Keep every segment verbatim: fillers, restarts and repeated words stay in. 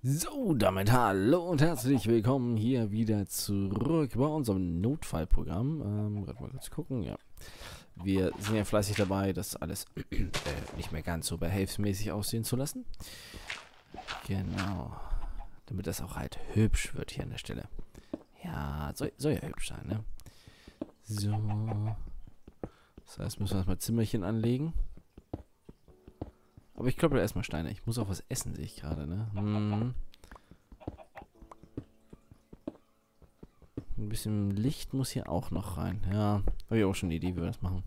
So, damit hallo und herzlich willkommen hier wieder zurück bei unserem Notfallprogramm. Ähm, gerade mal kurz gucken, ja. Wir sind ja fleißig dabei, das alles äh, nicht mehr ganz so behelfsmäßig aussehen zu lassen. Genau. Damit das auch halt hübsch wird hier an der Stelle. Ja, soll, soll ja hübsch sein, ne? So. Das heißt, müssen wir erstmal Zimmerchen anlegen. Aber ich kloppe erstmal Steine. Ich muss auch was essen, sehe ich gerade, ne? Hm. Ein bisschen Licht muss hier auch noch rein. Ja, habe ich auch schon eine Idee, wie wir das machen.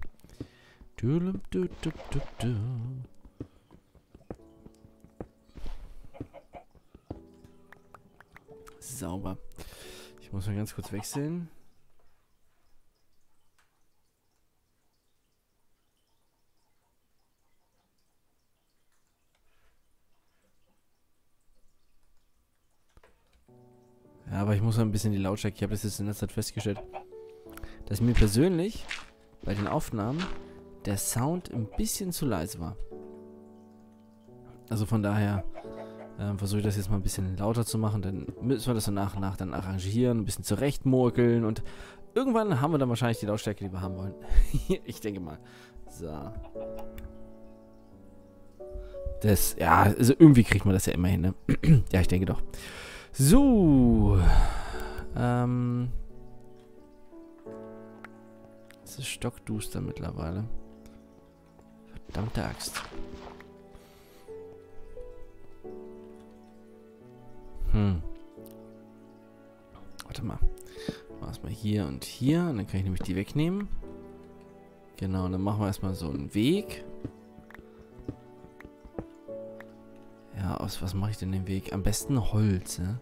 Sauber. Ich muss mal ganz kurz wechseln. Aber ich muss mal ein bisschen die Lautstärke. Ich habe das jetzt in letzter Zeit festgestellt, dass mir persönlich bei den Aufnahmen der Sound ein bisschen zu leise war. Also von daher äh, versuche ich das jetzt mal ein bisschen lauter zu machen. Dann müssen wir das so nach und nach dann arrangieren, ein bisschen zurechtmurkeln und irgendwann haben wir dann wahrscheinlich die Lautstärke, die wir haben wollen. Ich denke mal. So. Das, ja, also irgendwie kriegt man das ja immer hin, ne? Ja, ich denke doch. So, ähm, es ist stockduster mittlerweile. Verdammte Axt. Hm. Warte mal. Machen wir mal hier und hier. Und dann kann ich nämlich die wegnehmen. Genau, und dann machen wir erstmal so einen Weg. Ja, aus was mache ich denn den Weg? Am besten Holz, ne?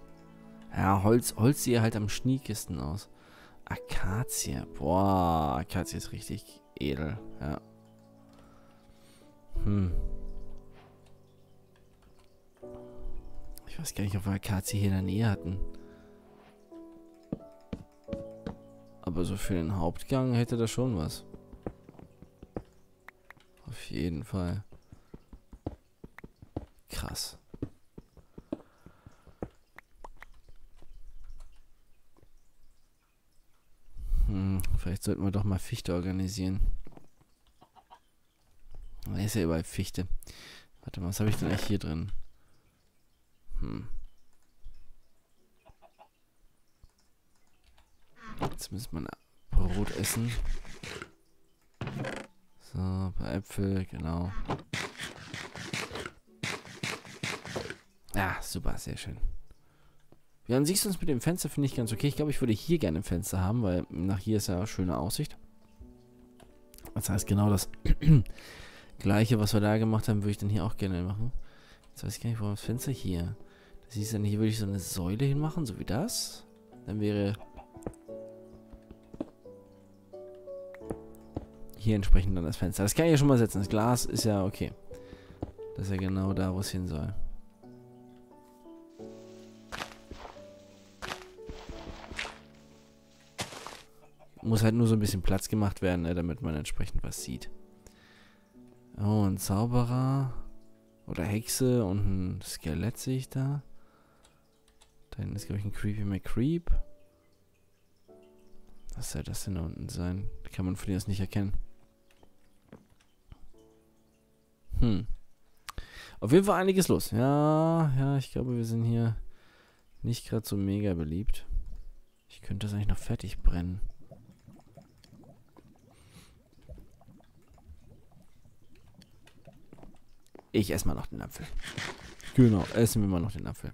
Ja, Holz, Holz sieht halt am schniekesten aus. Akazie. Boah, Akazie ist richtig edel, ja. Hm. Ich weiß gar nicht, ob wir Akazie hier in der Nähe hatten. Aber so für den Hauptgang hätte das schon was. Auf jeden Fall. Krass. Hm, vielleicht sollten wir doch mal Fichte organisieren. Da ist ja überall Fichte. Warte mal, was habe ich denn eigentlich hier drin? Hm. Jetzt müssen wir Brot essen. So, ein paar Äpfel, genau. Ja, super, sehr schön. Ja, dann siehst du uns mit dem Fenster, finde ich ganz okay. Ich glaube, ich würde hier gerne ein Fenster haben, weil nach hier ist ja eine schöne Aussicht. Das heißt, genau das Gleiche, was wir da gemacht haben, würde ich dann hier auch gerne machen. Jetzt weiß ich gar nicht, warum das Fenster hier. Das hieß dann, hier würde ich so eine Säule hinmachen, so wie das. Dann wäre hier entsprechend dann das Fenster. Das kann ich ja schon mal setzen. Das Glas ist ja okay. Das ist ja genau da, wo es hin soll. Muss halt nur so ein bisschen Platz gemacht werden, ne, damit man entsprechend was sieht. Oh, ein Zauberer. Oder Hexe und ein Skelett sehe ich da. Da hinten ist, glaube ich, ein Creepy McCreep. Was soll das denn da unten sein? Kann man von denen das nicht erkennen. Hm. Auf jeden Fall einiges los. Ja, ja, ich glaube, wir sind hier nicht gerade so mega beliebt. Ich könnte das eigentlich noch fertig brennen. Ich esse mal noch den Apfel. Genau, essen wir mal noch den Apfel.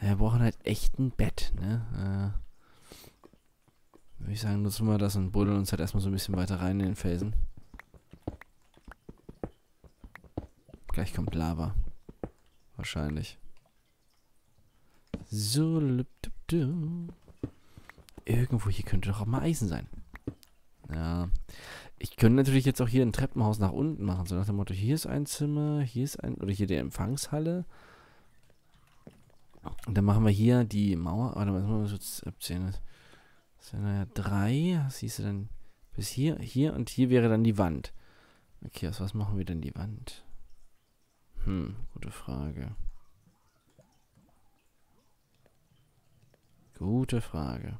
Ja, wir brauchen halt echt ein Bett, ne? Äh, würde ich sagen, nutzen wir das und buddeln uns halt erstmal so ein bisschen weiter rein in den Felsen. Gleich kommt Lava. Wahrscheinlich. So, irgendwo hier könnte doch auch mal Eisen sein. Ja. Ich könnte natürlich jetzt auch hier ein Treppenhaus nach unten machen. So nach dem Motto, hier ist ein Zimmer, hier ist ein... Oder hier die Empfangshalle. Und dann machen wir hier die Mauer. Warte mal, was muss ich abzählen? Das sind ja drei. Was hieß denn? Bis hier, hier und hier wäre dann die Wand. Okay, aus was machen wir denn die Wand? Hm, gute Frage. Gute Frage.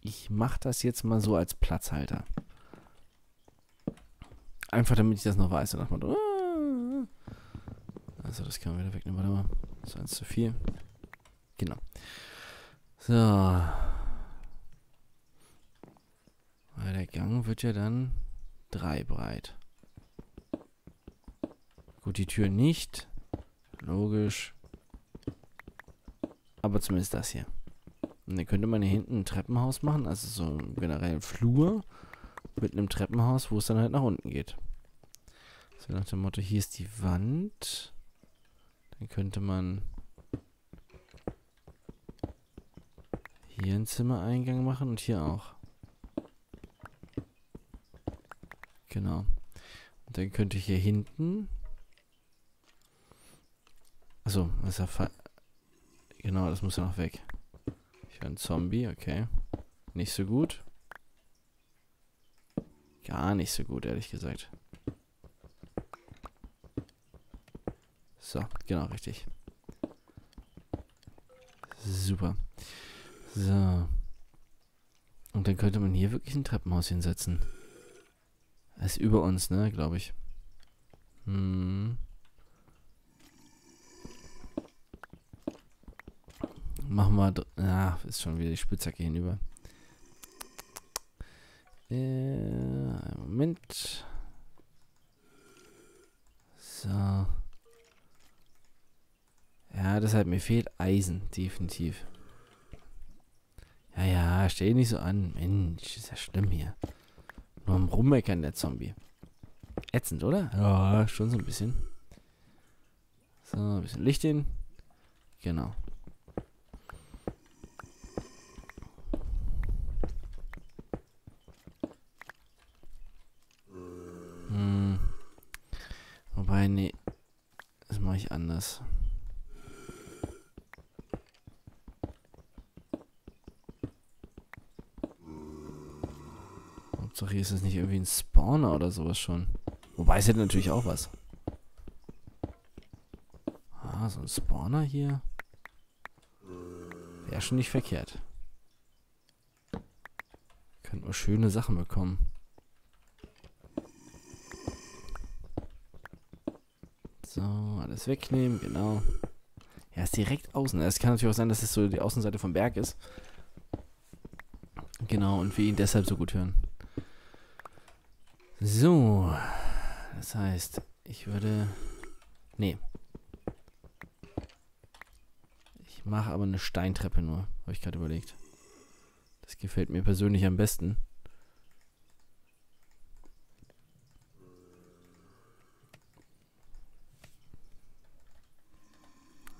Ich mache das jetzt mal so als Platzhalter. Einfach, damit ich das noch weiß. Und dann man, also, das kann man wieder wegnehmen. Warte mal. Das ist eins zu viel. Genau. So. Weil der Gang wird ja dann drei breit. Gut, die Tür nicht. Logisch. Aber zumindest das hier. Und dann könnte man hier hinten ein Treppenhaus machen. Also so generell Flur mit einem Treppenhaus, wo es dann halt nach unten geht. So nach dem Motto, hier ist die Wand. Dann könnte man hier einen Zimmereingang machen und hier auch. Genau. Und dann könnte hier hinten... Achso, das ist ja falsch. Genau, das muss ja noch weg. Ich höre einen Zombie, okay. Nicht so gut. Gar nicht so gut, ehrlich gesagt. So, genau, richtig. Super. So. Und dann könnte man hier wirklich ein Treppenhaus hinsetzen. Das ist über uns, ne, glaube ich. Hm. Machen wir... Ah, ist schon wieder die Spitzhacke hinüber. Äh, einen Moment. So. Ja, deshalb, mir fehlt Eisen, definitiv. Ja, ja, stell nicht so an. Mensch, ist ja schlimm hier. Nur am Rummeckern, der Zombie. Ätzend, oder? Ja, schon so ein bisschen. So, ein bisschen Licht hin. Genau. Nee, das mache ich anders. Hauptsache hier ist es nicht irgendwie ein Spawner oder sowas schon. Wobei es hätte natürlich auch was. Ah, so ein Spawner hier. Wäre schon nicht verkehrt. Könnten wir schöne Sachen bekommen. So, alles wegnehmen, genau. Ja, ist direkt außen. Es kann natürlich auch sein, dass es so die Außenseite vom Berg ist. Genau, und wir ihn deshalb so gut hören. So. Das heißt, ich würde... Nee. Ich mache aber eine Steintreppe nur, habe ich gerade überlegt. Das gefällt mir persönlich am besten.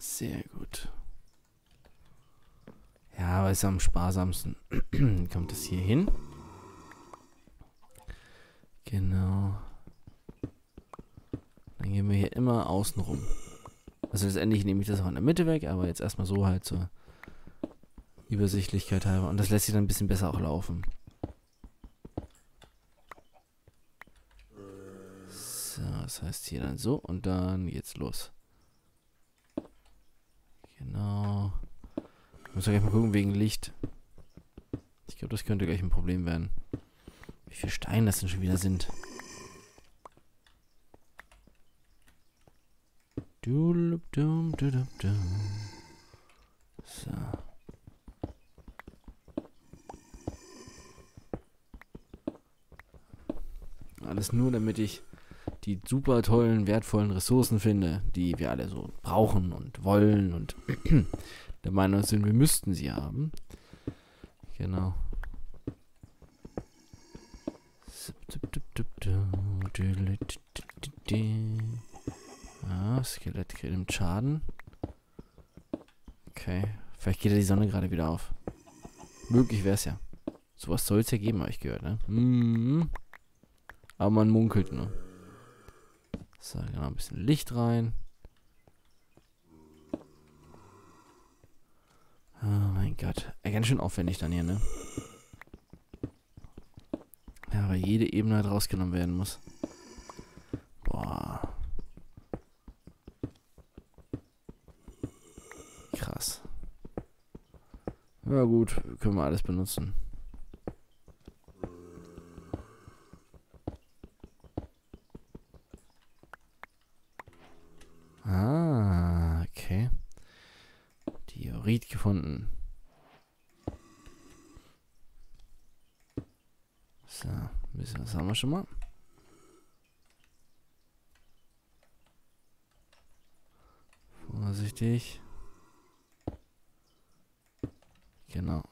Sehr gut. Ja, aber ist am sparsamsten. Kommt das hier hin? Genau. Dann gehen wir hier immer außen rum. Also letztendlich nehme ich das auch in der Mitte weg, aber jetzt erstmal so halt zur Übersichtlichkeit halber. Und das lässt sich dann ein bisschen besser auch laufen. So, das heißt hier dann so und dann geht's los. Genau. Ich muss ja gleich mal gucken wegen Licht. Ich glaube, das könnte gleich ein Problem werden. Wie viele Steine das denn schon wieder sind. So. Alles nur, damit ich die super tollen, wertvollen Ressourcen finde, die wir alle so brauchen und wollen und der Meinung sind, wir müssten sie haben. Genau. Ah, Skelett kriegt Schaden. Okay. Vielleicht geht ja die Sonne gerade wieder auf. Möglich wäre es ja. Sowas soll es ja geben, habe ich gehört, ne? Mhm. Aber man munkelt nur. So, genau, ein bisschen Licht rein. Oh mein Gott. Ja, ganz schön aufwendig dann hier, ne? Ja, weil jede Ebene halt rausgenommen werden muss. Boah. krass. Ja gut, können wir alles benutzen. Ah, okay. Diorit gefunden. So, ein bisschen was haben wir schon mal. Vorsichtig. Genau.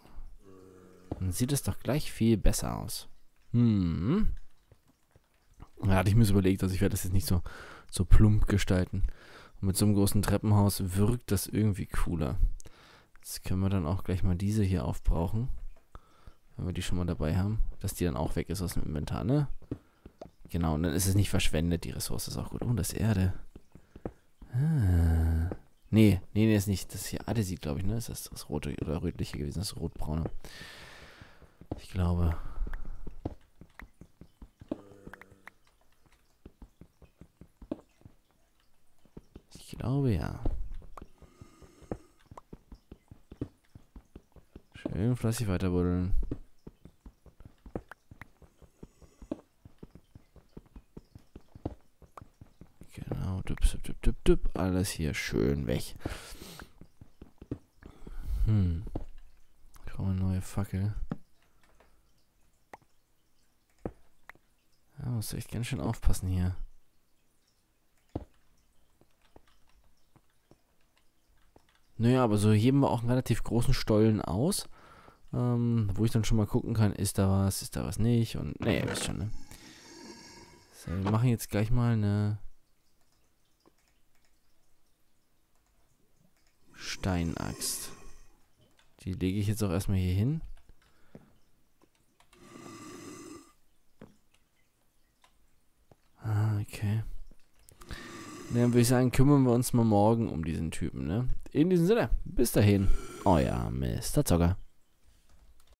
Dann sieht es doch gleich viel besser aus. Hm. Da hatte ich mir so überlegt, also ich werde das jetzt nicht so, so plump gestalten. Und mit so einem großen Treppenhaus wirkt das irgendwie cooler. Jetzt können wir dann auch gleich mal diese hier aufbrauchen. Wenn wir die schon mal dabei haben. Dass die dann auch weg ist aus dem Inventar, ne? Genau, und dann ist es nicht verschwendet, die Ressource ist auch gut. Oh, das ist Erde. Ah. Nee, nee, nee, ist nicht. Das ist hier Adesit, glaube ich, ne? Ist das das rote oder rötliche gewesen? Das rotbraune. Ich glaube. Ich glaube, ja. Schön fleißig weiter buddeln. Genau, düpp, düpp, düpp, düpp, alles hier schön weg. Hm. Komm, eine neue Fackel. Da musst du echt ganz schön aufpassen hier. Naja, aber so heben wir auch einen relativ großen Stollen aus, ähm, wo ich dann schon mal gucken kann, ist da was, ist da was nicht und, naja, ihr wisst schon, ne? So, wir machen jetzt gleich mal eine Steinaxt. Die lege ich jetzt auch erstmal hier hin. Ah, okay. Dann würde ich sagen, kümmern wir uns mal morgen um diesen Typen, ne? In diesem Sinne, bis dahin, euer MrZoggha.